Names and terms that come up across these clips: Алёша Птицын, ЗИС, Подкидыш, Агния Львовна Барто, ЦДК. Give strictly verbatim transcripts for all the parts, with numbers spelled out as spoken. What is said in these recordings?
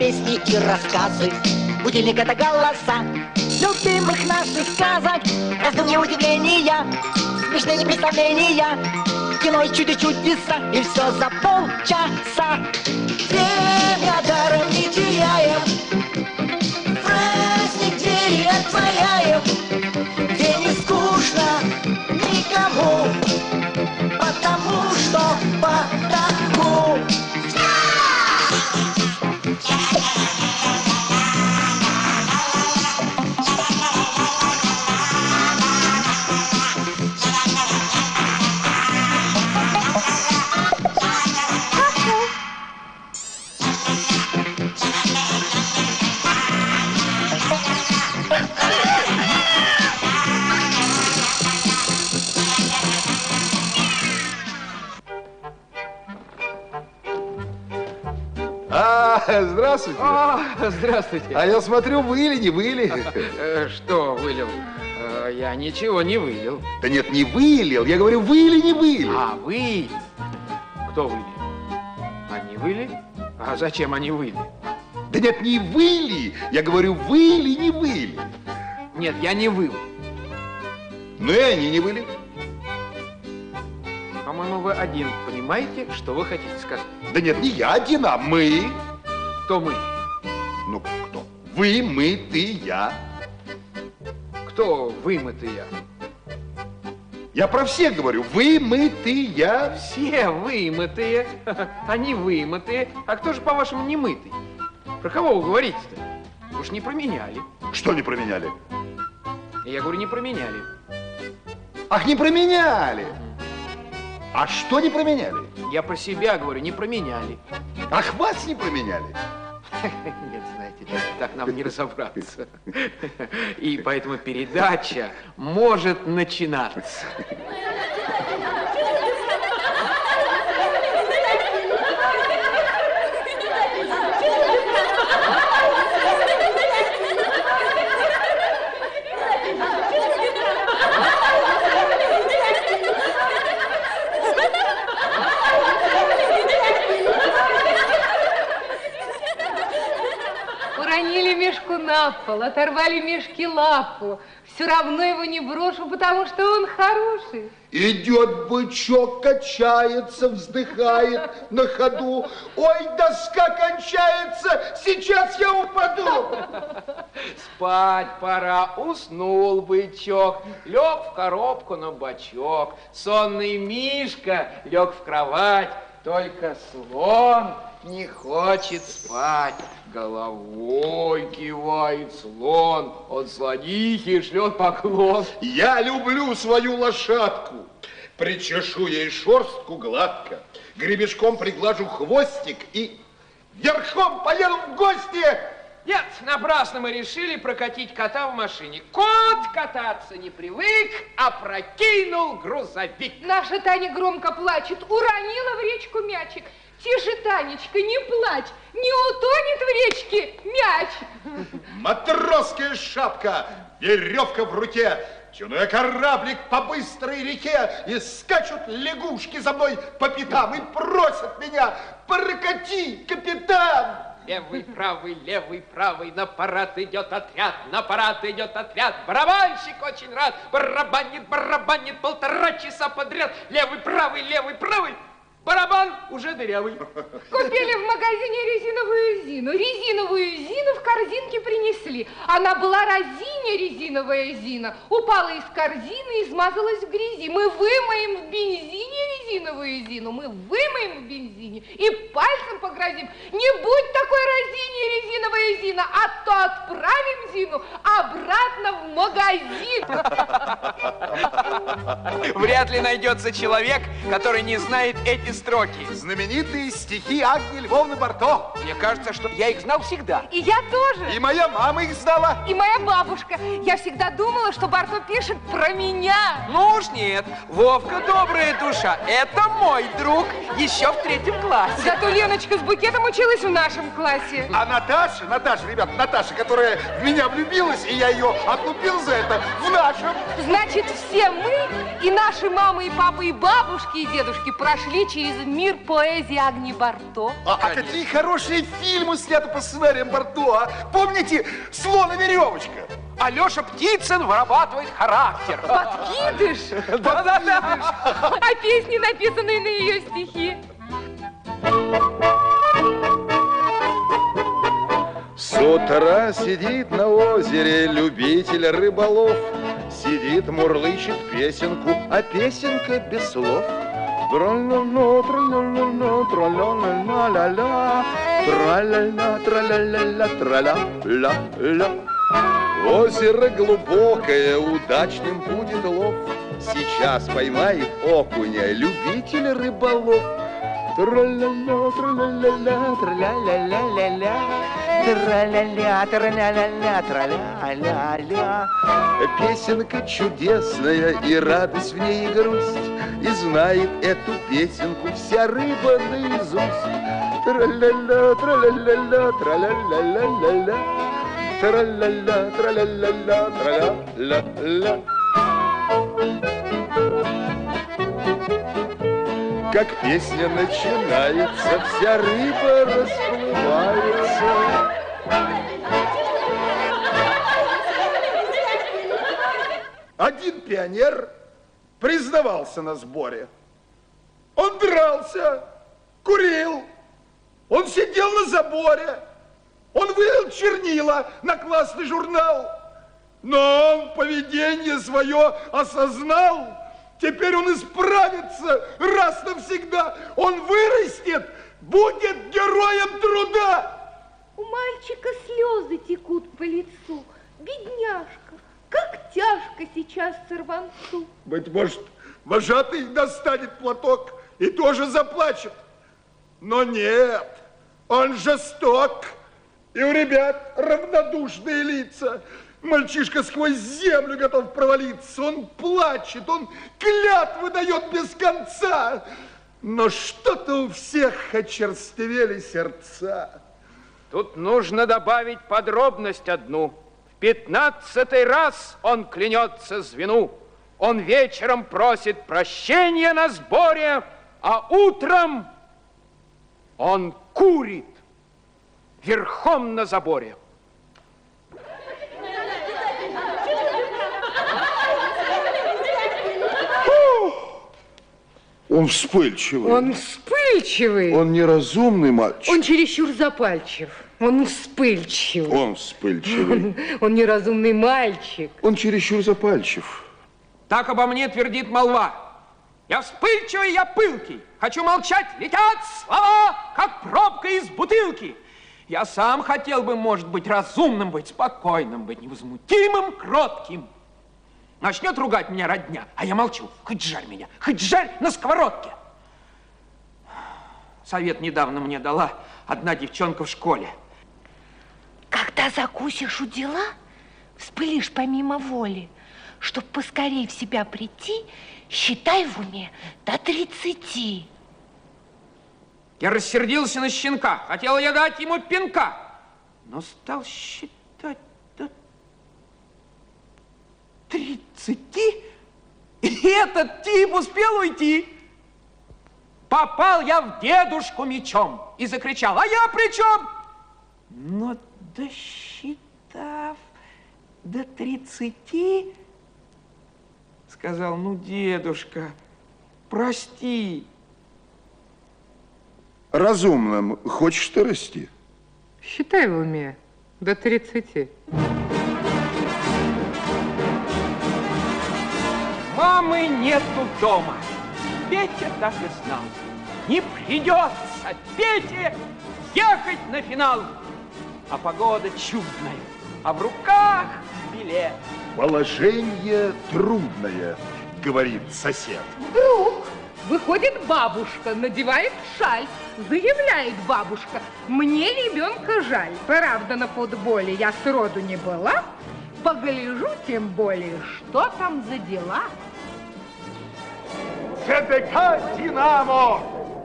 песни и рассказы. Будильник — это голоса любимых наших сказок. Это не удивления, смешные представления, кино и чудо-чудеса, и все за полчаса. Время даром не теряем, праздник двери отворяем, где не скучно никому, потому что потому. Здравствуйте. О, здравствуйте. А я смотрю, выли, не выли. Что вылил? Я ничего не вылил. Да нет, не вылил. Я говорю, выли, не выли. А, вы. Кто выли? Они выли? А зачем они выли? Да нет, не выли. Я говорю, выли, не выли. Нет, я не выл. Ну и они не выли. По-моему, вы один понимаете, что вы хотите сказать. Да нет, не я один, а мы. Кто мы? Ну, кто? Вы, мы, ты, я. Кто вы, мы, ты, я? Я про всех говорю. Вы, мы, ты, я. Все вымытые, они вымытые. А кто же, по-вашему, не мытый? Про кого вы говорите-то? Уж не променяли. Что не променяли? Я говорю, не променяли. Ах, не променяли! А что не променяли? Я про себя говорю, не променяли. Ах, вас не променяли? Нет, знаете, так нам не разобраться. И поэтому передача может начинаться. Уронили мешку на пол, оторвали мешки лапу. Все равно его не брошу, потому что он хороший. Идет бычок, качается, вздыхает на ходу. Ой, доска кончается, сейчас я упаду. Спать пора, уснул бычок, лег в коробку на бочок. Сонный мишка лег в кровать, только слон не хочет спать. Головой кивает слон, он слонихе шлет поклон. Я люблю свою лошадку, причешу ей шерстку гладко, гребешком приглажу хвостик и верхом поеду в гости. Нет, напрасно мы решили прокатить кота в машине. Кот кататься не привык, а прокинул грузовик. Наша Таня громко плачет, уронила в речку мячик. Тише, Танечка, не плачь, не утонет в речке мяч. Матросская шапка, веревка в руке, тяну я кораблик по быстрой реке, и скачут лягушки за мной по пятам и просят меня, прокати, капитан. Левый, правый, левый, правый, на парад идет отряд, на парад идет отряд. Барабанщик очень рад, барабанит, барабанит полтора часа подряд. Левый, правый, левый, правый. Барабан уже дырявый. Купили в магазине резиновую зину. Резиновую зину в корзинке принесли. Она была разиня, резиновая зина. Упала из корзины и измазалась в грязи. Мы вымоем в бензине резиновую зину. Мы вымоем в бензине и пальцем погрозим. Не будь такой разине, резиновая зина, а то отправим зину обратно в магазин. Вряд ли найдется человек, который не знает эти строки. Знаменитые стихи Агнии Львовны Барто. Мне кажется, что я их знал всегда. И я тоже. И моя мама их знала. И моя бабушка. Я всегда думала, что Барто пишет про меня. Ну уж нет. Вовка добрая душа. Это мой друг. Еще в третьем классе. Зато Леночка с букетом училась в нашем классе. А Наташа, Наташа, Наташа, ребят, Наташа, которая в меня влюбилась, и я ее отлупил за это в нашем. Значит, все мы, и наши мамы, и папы, и бабушки, и дедушки прошли через мир поэзии Агнии Барто. А, а какие хорошие фильмы сняты по сценариям Барто, а? Помните «Слон и веревочка»? Алёша Птицын вырабатывает характер. Подкидыш? Да-да-да. А песни, написанные на ее стихи? С утра сидит на озере любитель рыболов, сидит, мурлычет песенку, а песенка без слов. Тра-ля-ля, тра-ля-ля, тра-ля-ля-ля-ля, тра-ля-ля, тра-ля-ля-ля, тра-ля-ля-ля. Озеро глубокое, удачным будет лов, сейчас поймает окуня любитель рыболов. Тра-ля-ля, тра-ля-ля-ля, тра-ля-ля-ля-ля-ля. Тра-ля-ля, тра-ля-ля-ля, тра-ля-ля-ля. Песенка чудесная, и радость в ней, и грусть, и знает эту песенку вся рыба наизусть. Тра-ля-ля, тра-ля-ля-ля, тра-ля-ля-ля-ля-ля. Тра-ля-ля, тра-ля-ля-ля, тра-ля-ля-ля. Как песня начинается, вся рыба расплывается. Один пионер признавался на сборе. Он дрался, курил, он сидел на заборе, он вылил чернила на классный журнал, но он поведение свое осознал. Теперь он исправится раз навсегда. Он вырастет, будет героем труда. У мальчика слезы текут по лицу. Бедняжка, как тяжко сейчас сорванцу. Быть может, вожатый достанет платок и тоже заплачет. Но нет, он жесток. И у ребят равнодушные лица. Мальчишка сквозь землю готов провалиться, он плачет, он клятвы дает без конца. Но что-то у всех очерствели сердца. Тут нужно добавить подробность одну. В пятнадцатый раз он клянется звену. Он вечером просит прощения на сборе, а утром он курит верхом на заборе. Он вспыльчивый. Он вспыльчивый. Он неразумный мальчик. Он чересчур запальчив. Он вспыльчивый. Он вспыльчивый. Он, он неразумный мальчик. Он чересчур запальчив. Так обо мне твердит молва. Я вспыльчивый, я пылкий. Хочу молчать, летят слова, как пробка из бутылки. Я сам хотел бы, может быть, разумным быть, спокойным быть, невозмутимым, кротким. Начнет ругать меня родня, а я молчу. Хоть жарь меня, хоть жарь на сковородке. Совет недавно мне дала одна девчонка в школе. Когда закусишь у дела, вспылишь помимо воли. Чтоб поскорее в себя прийти, считай в уме до тридцати. Я рассердился на щенка, хотел я дать ему пинка, но стал считать. Тридцати? И этот тип успел уйти. Попал я в дедушку мечом и закричал: а я при чем? Но досчитав до тридцати, сказал: ну, дедушка, прости. Разумным хочешь ты расти? Считай в уме до тридцати. Мамы нету дома. Петя так и знал. Не придется Пете ехать на финал. А погода чудная, а в руках билет. Положение трудное, говорит сосед. Вдруг выходит бабушка, надевает шаль. Заявляет бабушка: мне ребенка жаль. Правда, на футболе я сроду не была. Погляжу тем более, что там за дела. ЦДК «Динамо»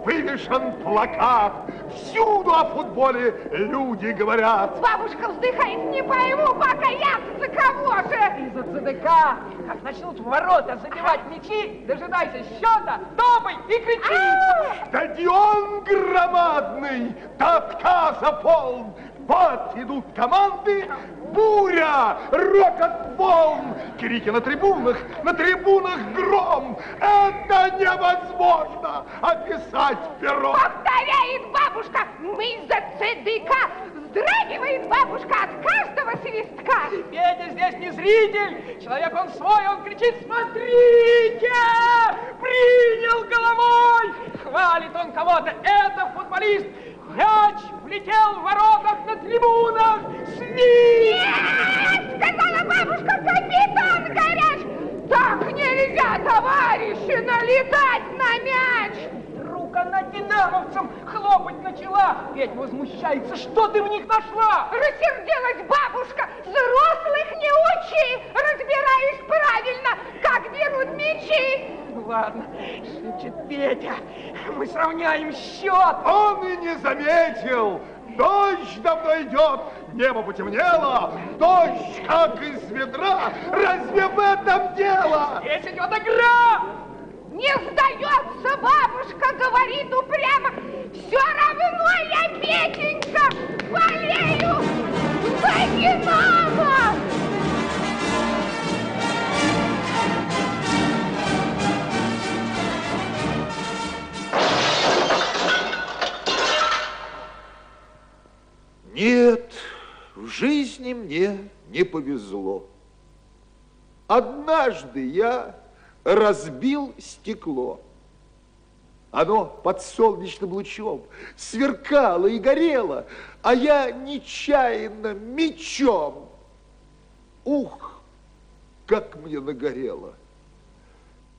вывешен плакат. Всюду о футболе люди говорят. Бабушка вздыхает, не пойму, пока я за кого же? Из-за ЦДК. Как начнут в ворота забивать мячи, дожидайся счета, топай и кричи. Стадион громадный, до отказа полн. Вот идут команды, буря, рокот волн, крики на трибунах, на трибунах гром. Это невозможно описать пером. Повторяет бабушка, мы за ЦДК, вздрагивает бабушка от каждого свистка. Петя здесь не зритель, человек он свой, он кричит, смотрите, принял головой. Хвалит он кого-то, это футболист. Мяч влетел в воротах на трибунах! Сни! Нет! Сказала бабушка, капитан горяч! Так нельзя, товарищи, налетать на мяч! Вдруг она динамовцам хлопать начала! Ведь возмущается, что ты в них нашла? Рассердилась бабушка! Взрослых не учи! Разбираешь правильно, как берут мячи! Ну ладно, шепчет Петя, мы сравняем счет. Он и не заметил. Дождь давно идет, небо потемнело, дождь как из ведра. Разве в этом дело? Здесь идет игра. Не сдается бабушка, говорит упрямо. Все равно я, Петенька, болею за Динамо. Нет, в жизни мне не повезло. Однажды я разбил стекло. Оно под солнечным лучом сверкало и горело, а я нечаянно мечом. Ух, как мне нагорело.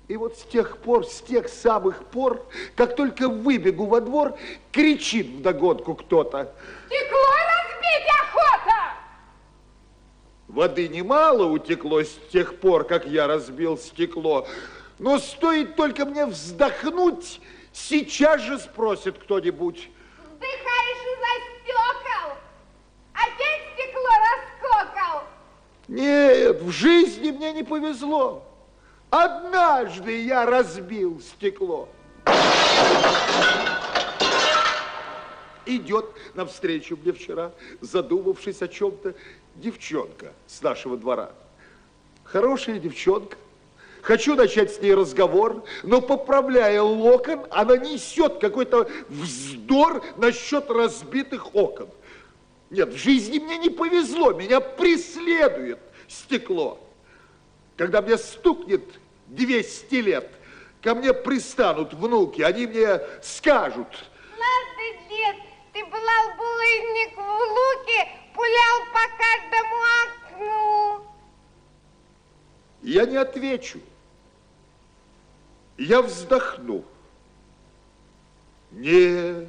И вот с тех пор, с тех самых пор, как только выбегу во двор, кричит вдогонку кто-то. Стекло разбить охота! Воды немало утекло с тех пор, как я разбил стекло. Но стоит только мне вздохнуть, сейчас же спросит кто-нибудь. Вздыхаешь из-за стекол? Опять стекло раскокал? Нет, в жизни мне не повезло. Однажды я разбил стекло. Идет навстречу мне вчера, задумавшись о чем-то, девчонка с нашего двора. Хорошая девчонка. Хочу начать с ней разговор, но, поправляя локон, она несет какой-то вздор насчет разбитых окон. Нет, в жизни мне не повезло, меня преследует стекло. Когда мне стукнет двести лет, ко мне пристанут внуки, они мне скажут. двадцать лет ты пылал булыжник в луке, пулял по каждому окну. Я не отвечу. Я вздохну. Нет,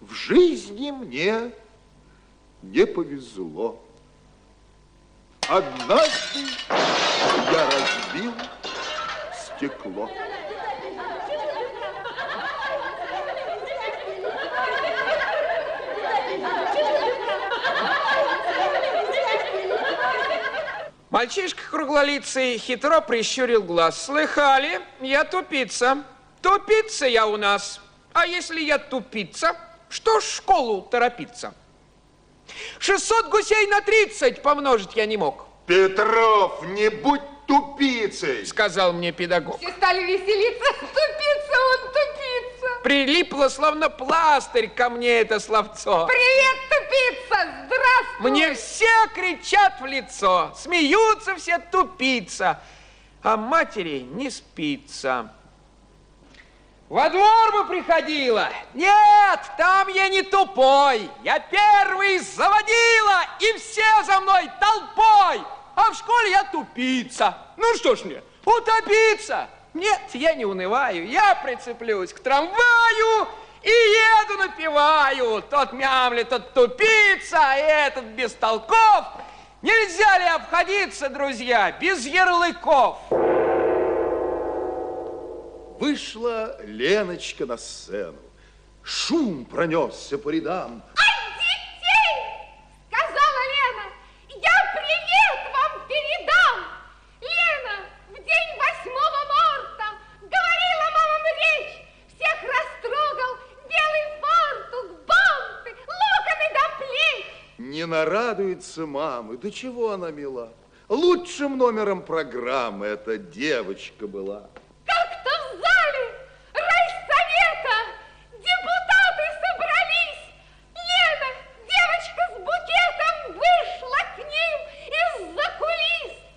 в жизни мне не повезло. Однажды я разбил стекло. Мальчишка круглолицый хитро прищурил глаз. Слыхали? Я тупица. Тупица я у нас. А если я тупица, что ж в школу торопиться? шестьсот гусей на тридцать помножить я не мог. Петров, не будь тупицей, сказал мне педагог. Все стали веселиться. Тупица он, тупица. Прилипло, словно пластырь, ко мне это словцо. Привет, тупица, здравствуй. Мне все кричат в лицо, смеются все, тупица. А матери не спится. Во двор бы приходила. Нет, там я не тупой. Я первый заводила, и все за мной толпой. А в школе я тупица. Ну что ж мне, утопиться. Нет, я не унываю. Я прицеплюсь к трамваю и еду напеваю. Тот мямлет, тот тупица, а этот бестолков. Нельзя ли обходиться, друзья, без ярлыков? Вышла Леночка на сцену. Шум пронесся по рядам. От детей, сказала Лена, я привет вам передам. Лена, в день восьмого марта говорила мамам речь, всех растрогал белый фартук, банты, локоны до плеч. Не нарадуется мамы, да чего она мила. Лучшим номером программы эта девочка была.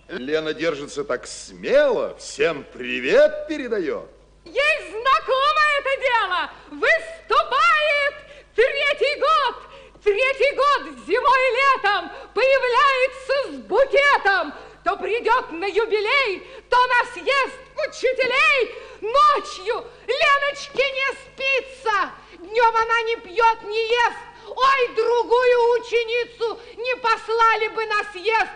Лена держится так смело, всем привет передает. Ей знакомо это дело. Выступает третий год. Третий год зимой и летом появляется с букетом. То придет на юбилей, то на съезд учителей. Ночью Леночке не спится. Днем она не пьет, не ест. Ой, другую ученицу не послали бы на съезд.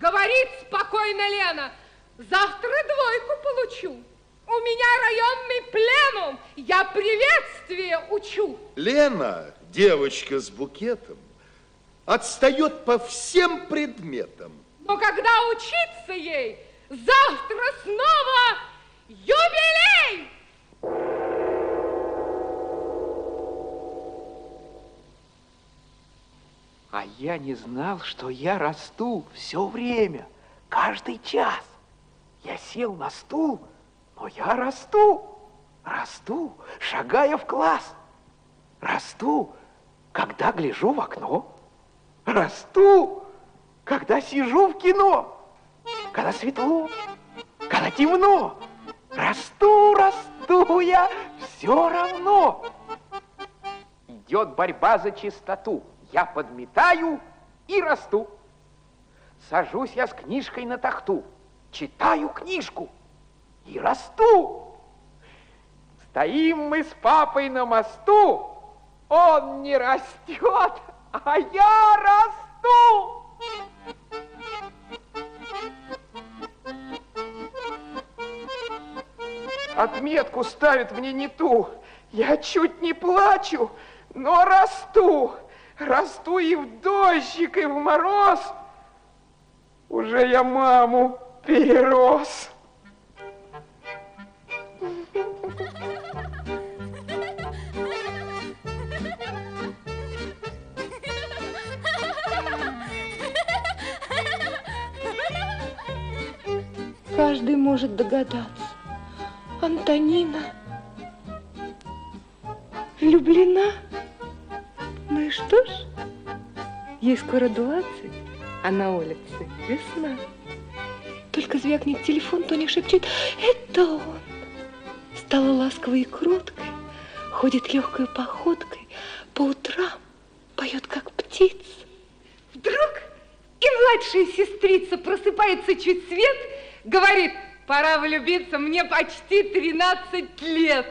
Говорит спокойно Лена, завтра двойку получу. У меня районный пленум, я приветствие учу. Лена, девочка с букетом, отстает по всем предметам. Но когда учиться ей, завтра снова юбилей! А я не знал, что я расту все время, каждый час. Я сел на стул, но я расту, расту, шагая в класс. Расту, когда гляжу в окно. Расту, когда сижу в кино. Когда светло, когда темно. Расту, расту я все равно. Идет борьба за чистоту. Я подметаю и расту. Сажусь я с книжкой на тахту, читаю книжку и расту. Стоим мы с папой на мосту, он не растет, а я расту. Отметку ставят мне не ту, я чуть не плачу, но расту. Расту и в дождик, и в мороз. Уже я маму перерос. Каждый может догадаться. Антонина влюблена. Ну и что ж, ей скоро двадцать, а на улице весна. Только звякнет телефон, Тоня шепчет, это он. Стала ласковой и кроткой, ходит легкой походкой, по утрам поет, как птица. Вдруг и младшая сестрица просыпается чуть свет, говорит, пора влюбиться, мне почти тринадцать лет.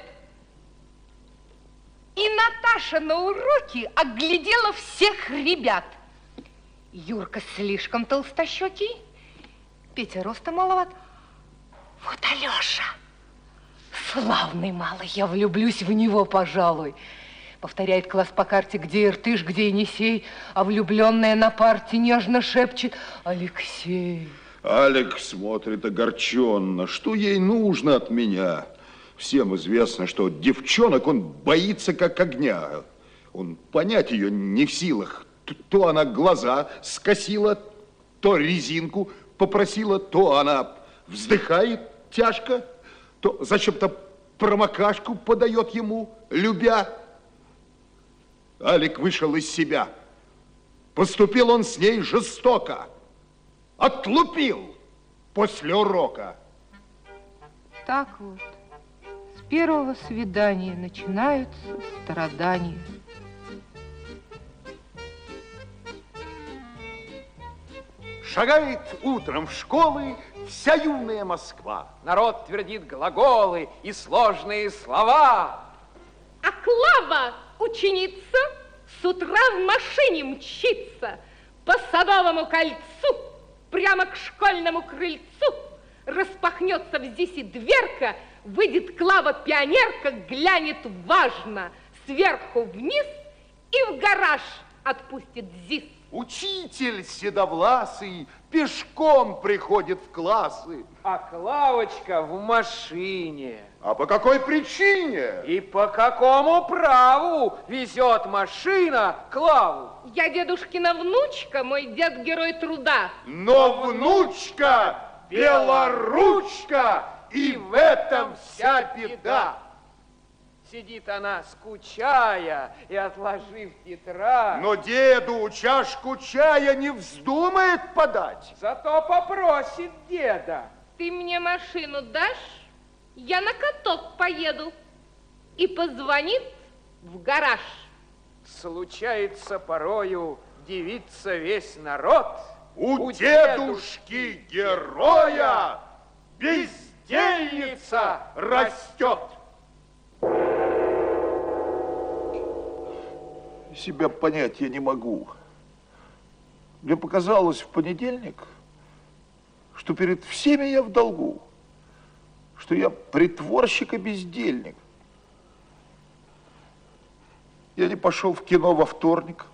И Наташа на уроке оглядела всех ребят. Юрка слишком толстощекий, Петя роста маловат. Вот Алёша, славный малый, я влюблюсь в него, пожалуй. Повторяет класс по карте, где Иртыш, где Енисей, а влюбленная на парте нежно шепчет Алексей. Алекс смотрит огорченно, что ей нужно от меня. Всем известно, что девчонок он боится как огня. Он понять ее не в силах. То она глаза скосила, то резинку попросила, то она вздыхает тяжко, то зачем-то промокашку подает ему, любя. Алик вышел из себя. Поступил он с ней жестоко. Отлупил после урока. Так вот. С первого свидания начинаются страдания. Шагает утром в школы вся юная Москва. Народ твердит глаголы и сложные слова. А Клава, ученица, с утра в машине мчится по Садовому кольцу, прямо к школьному крыльцу. Распахнется в ЗИСе дверка, выйдет Клава-пионерка, глянет важно, с сверху вниз и в гараж отпустит ЗИС. Учитель седовласый пешком приходит в классы. А Клавочка в машине. А по какой причине? И по какому праву везет машина Клаву? Я дедушкина внучка, мой дед герой труда. Но внучка белоручка, и в этом вся беда. Сидит она, скучая, и отложив тетрадь. Но деду чашку чая не вздумает подать. Зато попросит деда. Ты мне машину дашь, я на каток поеду. И позвонит в гараж. Случается порою дивится весь народ. У, у дедушки, дедушки героя бездельница растет. Себя понять я не могу. Мне показалось в понедельник, что перед всеми я в долгу, что я притворщик и бездельник. Я не пошел в кино во вторник,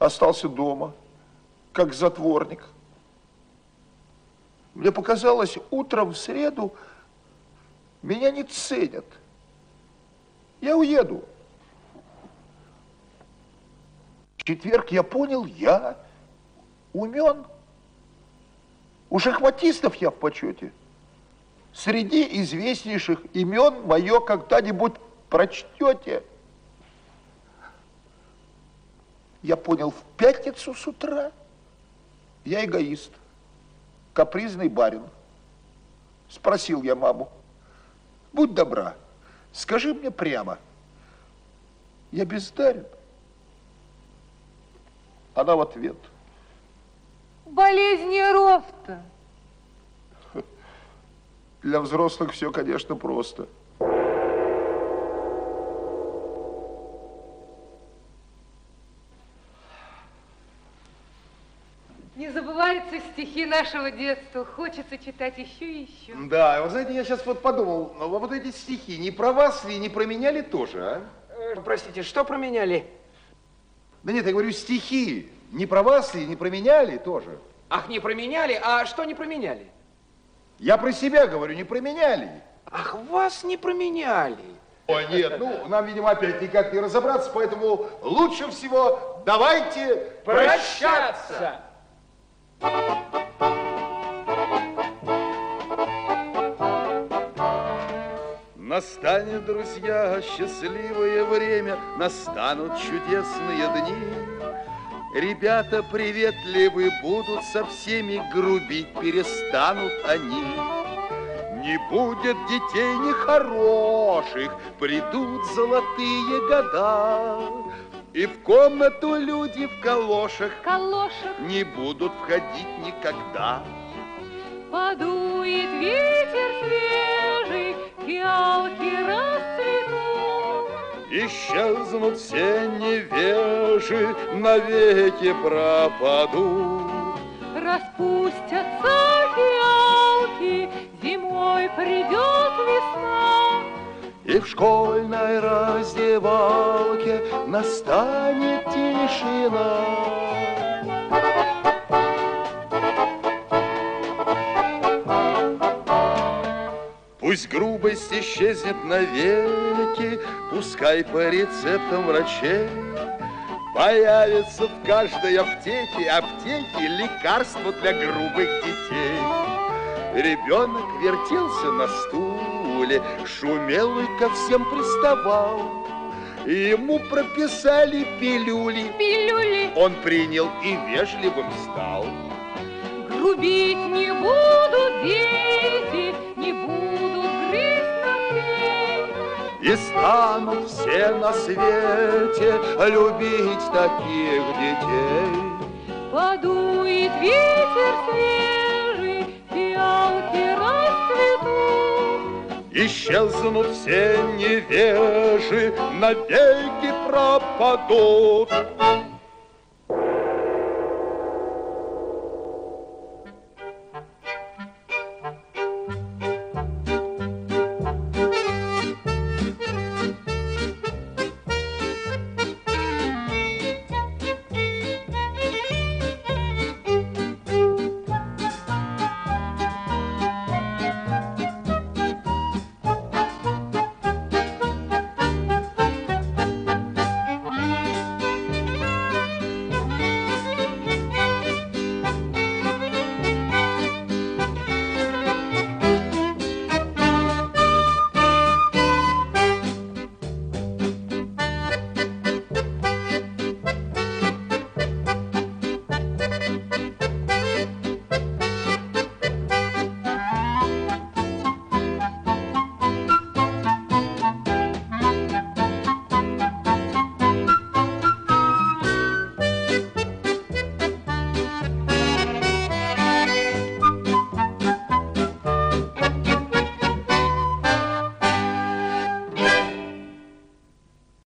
остался дома, как затворник. Мне показалось, утром в среду меня не ценят. Я уеду. В четверг я понял, я умен. У шахматистов я в почете. Среди известнейших имен мое когда-нибудь прочтете. Я понял, в пятницу с утра я эгоист, капризный барин. Спросил я маму: будь добра, скажи мне прямо, я бездарен? Она в ответ: болезни рофта. Для взрослых все, конечно, просто. Не забываются стихи нашего детства. Хочется читать еще и еще. Да, вы знаете, я сейчас вот подумал, вот эти стихи не про вас ли, не про меня ли тоже, а? Э, простите, что про меня ли? Да нет, я говорю, стихи не про вас ли, не про меня ли тоже? Ах, не про меня ли? А что не про меня ли? Я про себя говорю, не про меня ли? Ах, вас не про меня ли? О, нет, ну, нам, видимо, опять никак не разобраться, поэтому лучше всего давайте прощаться. Настанет, друзья, счастливое время, настанут чудесные дни. Ребята приветливы будут, со всеми грубить перестанут они. Не будет детей нехороших, придут золотые года. И в комнату люди в калошах, калошах. Не будут входить никогда. Подует ветер свежий, фиалки расцветут. Исчезнут все невежи, навеки пропадут. Распустятся фиалки, зимой придет весна. И в школьной раздевалке настанет тишина. Пусть грубость исчезнет навеки, пускай по рецептам врачей появится в каждой аптеке, аптеке лекарства для грубых детей. Ребенок вертелся на стуле, шумел и ко всем приставал. Ему прописали пилюли, пилюли. Он принял и вежливым стал. Грубить не будут дети, не будут. И станут все на свете любить таких детей. Подует ветер свежий, фиалки расцветут. Исчезнут все невежи, навеки пропадут.